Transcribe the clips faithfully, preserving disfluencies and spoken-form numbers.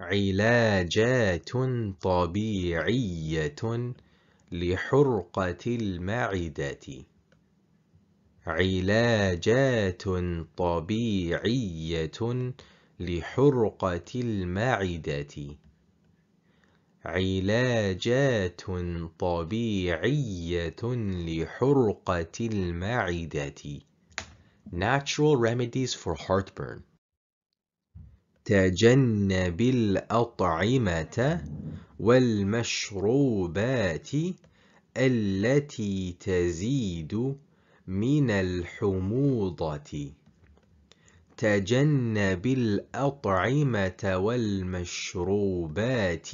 علاجات طبيعية لحرقة المعدة. علاجات طبيعية لحرقة المعدة. علاجات طبيعية لحرقة المعدة. Natural remedies for heartburn. تجنب الأطعمة والمشروبات التي تزيد من الحموضة. تجنب الأطعمة والمشروبات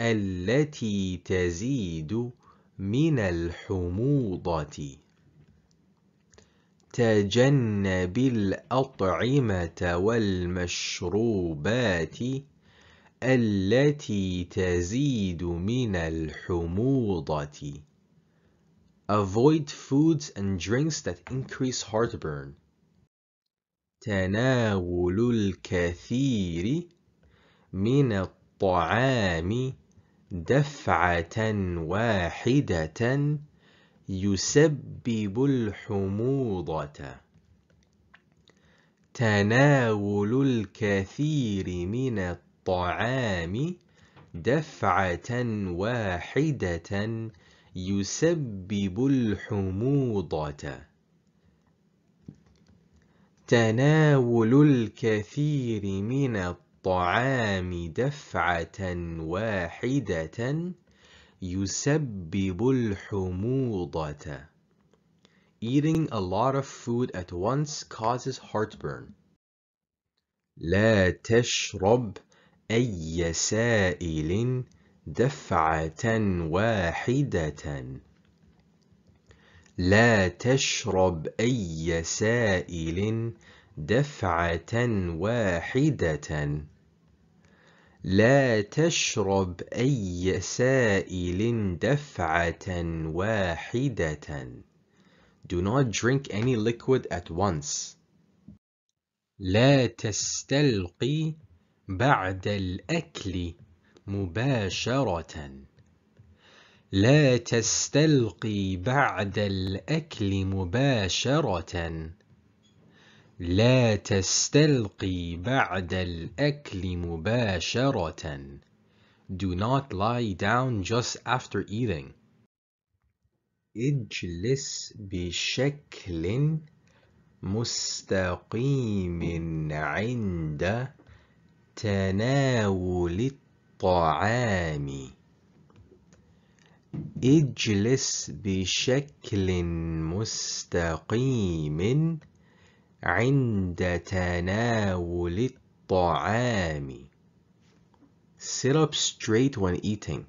التي تزيد من الحموضة. تجنب الأطعمة والمشروبات التي تزيد من الحموضة. Avoid foods and drinks that increase heartburn. تناول الكثير من الطعام دفعة واحدة يسبب الحموضة. تناول الكثير من الطعام دفعة واحدة يسبب الحموضة. تناول الكثير من الطعام دفعة واحدة يسبب الحموضة. Eating a lot of food at once causes heartburn. لا تشرب أي سائل دفعة واحدة. لا تشرب أي سائل دفعة واحدة. لا تشرب أي سائل دفعة واحدة. Do not drink any liquid at once. لا تستلقي بعد الأكل مباشرة. لا تستلقي بعد الأكل مباشرة. لا تستلقي بعد الأكل مباشرة. Do not lie down just after eating. اجلس بشكل مستقيم عند تناول الطعام. اجلس بشكل مستقيم عند تناول الطعام. Sit up straight when eating.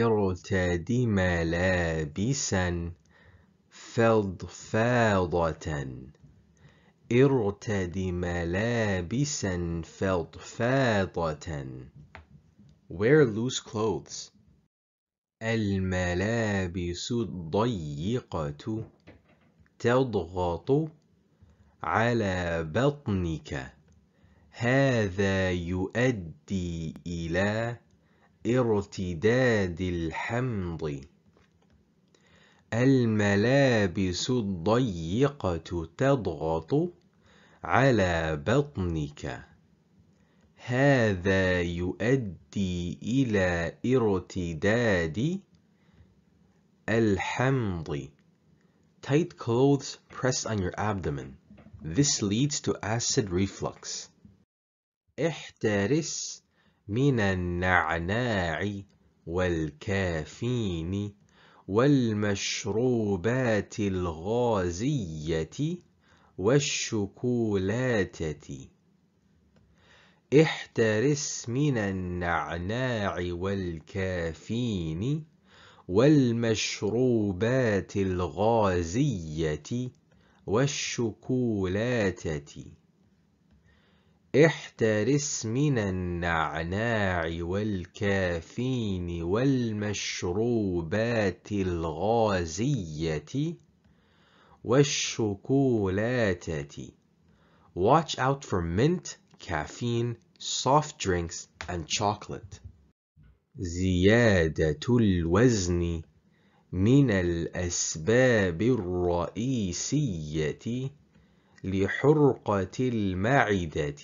ارتد ملابسا فضفاضة. ارتد ملابسا فضفاضة. Wear loose clothes. الملابس الضيقة تضغط على بطنك. هذا يؤدي إلى ارتداد الحمض. الملابس الضيقة تضغط على بطنك. هذا يؤدي إلى ارتداد الحمض. Tight clothes pressed on your abdomen. This leads to acid reflux. احترس من النعناع والكافيين والمشروبات الغازية والشوكولاتة. احترس من النعناع والكافيين والمشروبات الغازية والشوكولاتة. احترس من النعناع والكافيين والمشروبات الغازية والشوكولاتة. Watch out for mint, caffeine, soft drinks, and chocolate. زيادة الوزن من الأسباب الرئيسية لحرقة المعدة.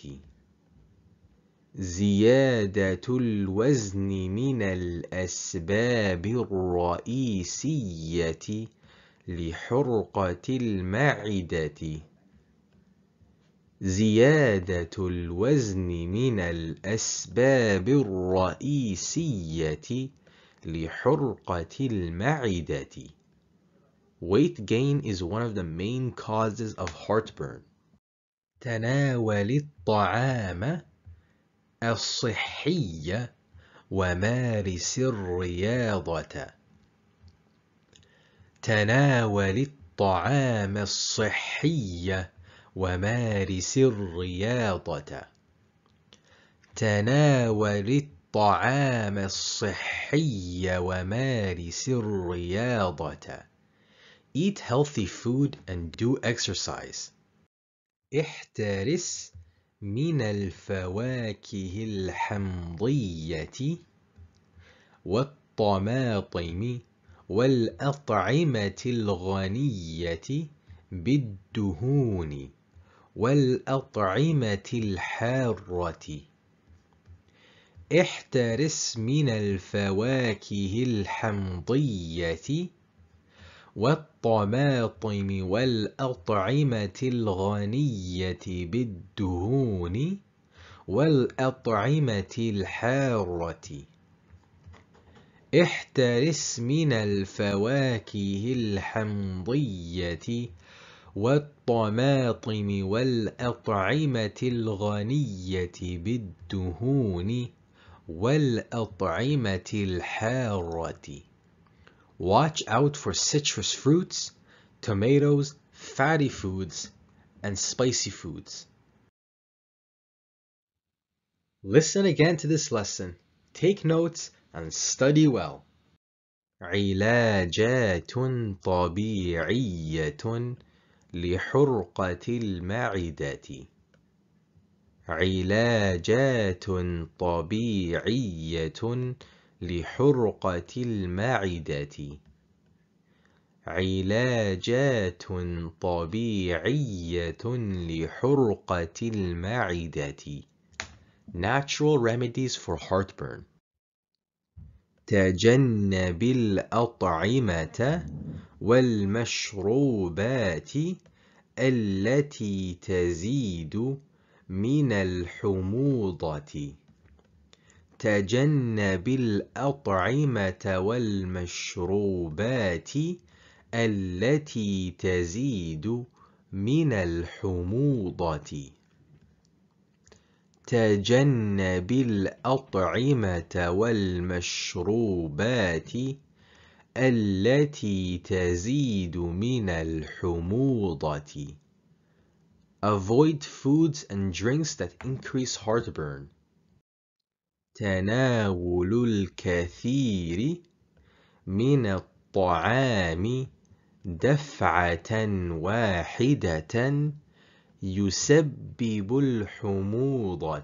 زيادة الوزن من الأسباب الرئيسية لحرقة المعدة. زيادة الوزن من الأسباب الرئيسية لحرقة المعدة. Weight gain is one of the main causes of heartburn. تناول الطعام الصحي ومارس الرياضة. تناول الطعام الصحي ومارس الرياضة. تناول الطعام الصحي ومارس الرياضة. Eat healthy food and do exercise. احترس من الفواكه الحمضية والطماطم والأطعمة الغنية بالدهون والأطعمة الحارة. احترس من الفواكه الحمضية والطماطم والأطعمة الغنية بالدهون والأطعمة الحارة. احترس من الفواكه الحمضية والطماطم والأطعمة الغنية بالدهون والأطعمة الحارة. Watch out for citrus fruits, tomatoes, fatty foods, and spicy foods. Listen again to this lesson. Take notes and study well. علاجات طبيعية لحرقة المعدة. علاجات طبيعية لحرقة المعدة. علاجات طبيعية لحرقة المعدة. Natural remedies for heartburn. تجنب الأطعمة والمشروبات التي تزيد من الحموضة. تجنب الأطعمة والمشروبات التي تزيد من الحموضة. تجنب الأطعمة والمشروبات التي تزيد من الحموضة. Avoid foods and drinks that increase heartburn. تناول الكثير من الطعام دفعة واحدة يسبب الحموضة.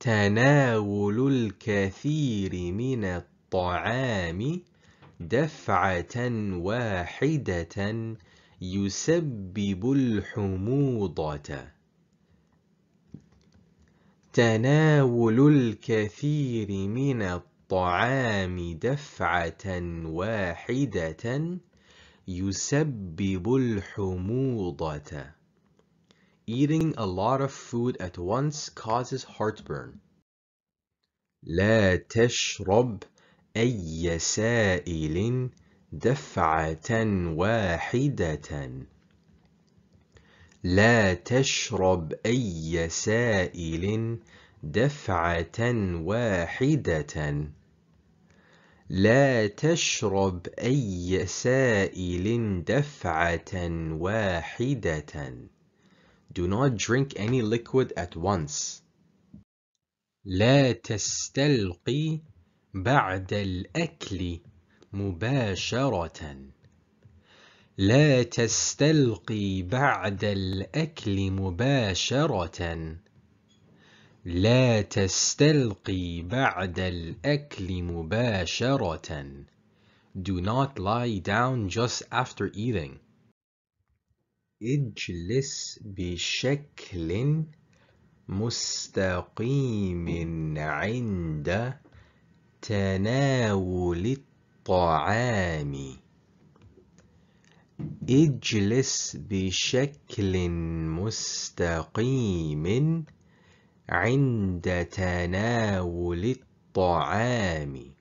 تناول الكثير من الطعام دفعة واحدة يسبب الحموضة. تناول الكثير من الطعام دفعة واحدة يسبب الحموضة. Eating a lot of food at once causes heartburn. لا تشرب أي سائل دفعة واحدة. لا تشرب أي سائل دفعة واحدة. لا تشرب أي سائل دفعة واحدة. Do not drink any liquid at once. لا تستلقي بعد الأكل مباشرة. لا تستلقي بعد الأكل مباشرة. لا تستلقي بعد الأكل مباشرة. Do not lie down just after eating. اجلس بشكل مستقيم عند تناول الطعام. اجلس بشكل مستقيم عند تناول الطعام.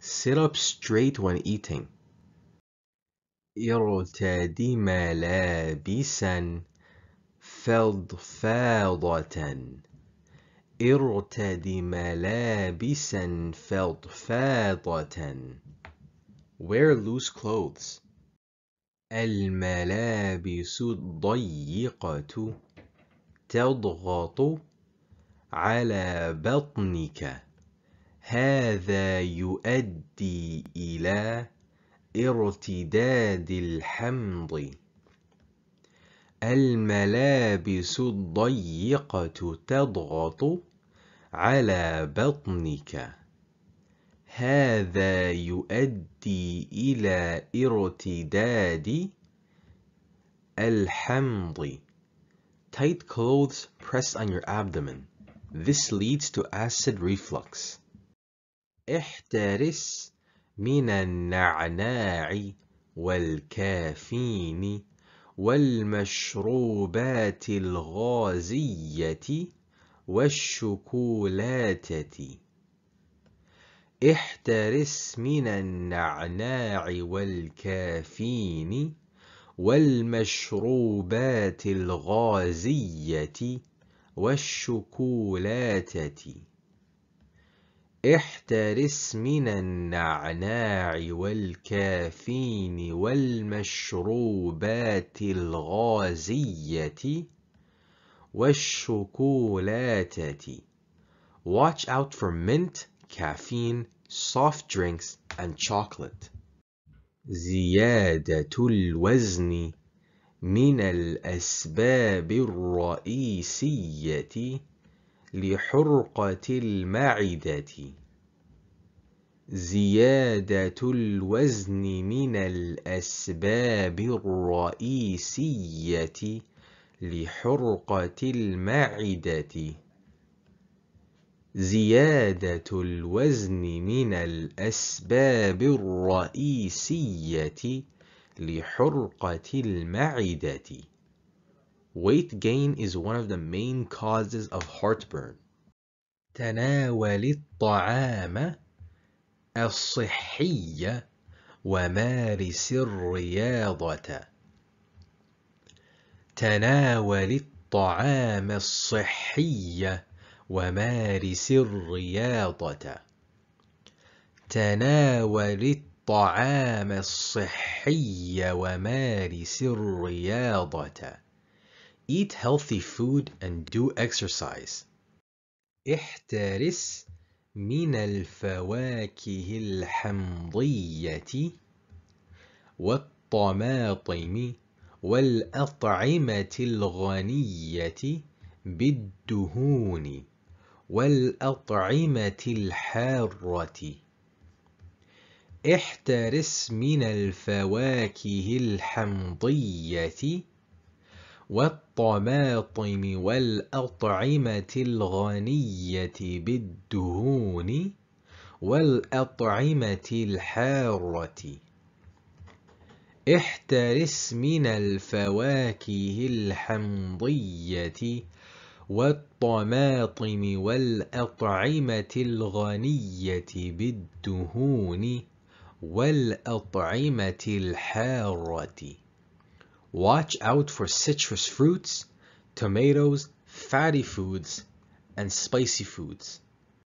Sit up straight when eating. ارتد ملابسا فضفاضة. ارتد ملابسا فضفاضة. Wear loose clothes. الملابس الضيقة تضغط على بطنك. هذا يؤدي إلى ارتداد الحمض. الملابس الضيقة تضغط على بطنك. هذا يؤدي إلى ارتداد الحمض. Tight clothes pressed on your abdomen. This leads to acid reflux. احترس من النعناع والكافيين والمشروبات الغازية والشوكولاتة. احترس من النعناع والكافيين والمشروبات الغازية والشوكولاتة. احترس من النعناع والكافيين والمشروبات الغازية والشوكولاتة. Watch out for mint, caffeine, soft drinks and chocolate. زيادة الوزن من الأسباب الرئيسية لحرقة المعدة. زيادة الوزن من الأسباب الرئيسية لحرقة المعدة. زيادة الوزن من الأسباب الرئيسية لحرقة المعدة. Weight gain is one of the main causes of heartburn. تناول الطعام الصحي ومارس الرياضة. تناول الطعام الصحي ومارس الرياضة. تناول الطعام الصحي ومارس الرياضة. Eat healthy food and do exercise. احترس من الفواكه الحمضية والطماطم والأطعمة الغنية بالدهون والأطعمة الحارة. احترس من الفواكه الحمضية والطماطم والأطعمة الغنية بالدهون والأطعمة الحارة. احترس من الفواكه الحمضية والطماطم والأطعمة الغنية بالدهون والأطعمة الحارة. Watch out for citrus fruits, tomatoes, fatty foods, and spicy foods.